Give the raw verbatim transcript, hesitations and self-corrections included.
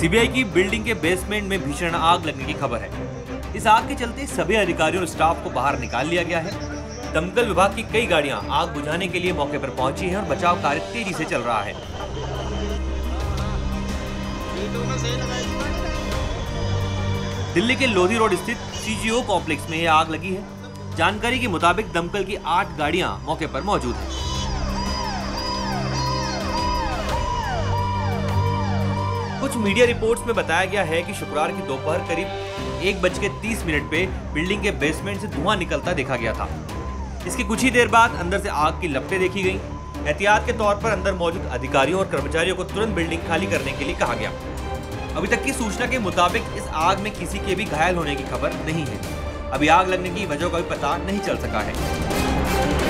CBI की building के basement में भीषण आग लगने की खबर है। इस आग के चलते सभी अधिकारियों और स्टाफ को बाहर निकाल लिया गया है। दमकल विभाग की कई गाड़ियां आग बुझाने के लिए मौके पर पहुंची हैं और बचाव कार्य तेजी से चल रहा है। दिल्ली के लोधी रोड स्थित सीजीओ कॉम्प्लेक्स में यह आग लगी है। जानकारी के मुताबिक दमकल की आठ गाड़ियां मौके पर मौजूद हैं। कुछ मीडिया रिपोर्ट्स में बताया गया है कि शुक्रवार की दोपहर करीब एक बज के तीस मिनट पे बिल्डिंग के बेसमेंट से धुआं निकलता देखा गया था। इसके कुछ ही देर बाद अंदर से आग की लपटें देखी गईं। एहतियात के तौर पर अंदर मौजूद अधिकारियों और कर्मचारियों को तुरंत बिल्डिंग खाली करने के लिए कहा गया। अभी तक की सूचना के मुताबिक इस आग में किसी के भी घायल होने की खबर नहीं है। अभी आग लगने की वजह का भी पता नहीं चल सका है।